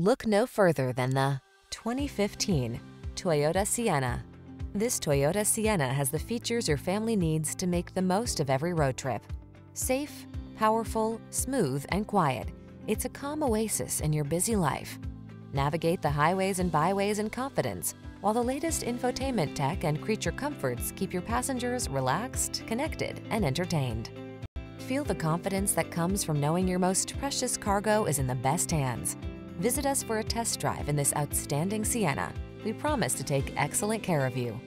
Look no further than the 2015 Toyota Sienna. This Toyota Sienna has the features your family needs to make the most of every road trip. Safe, powerful, smooth, and quiet, it's a calm oasis in your busy life. Navigate the highways and byways in confidence, while the latest infotainment tech and creature comforts keep your passengers relaxed, connected, and entertained. Feel the confidence that comes from knowing your most precious cargo is in the best hands. Visit us for a test drive in this outstanding Sienna. We promise to take excellent care of you.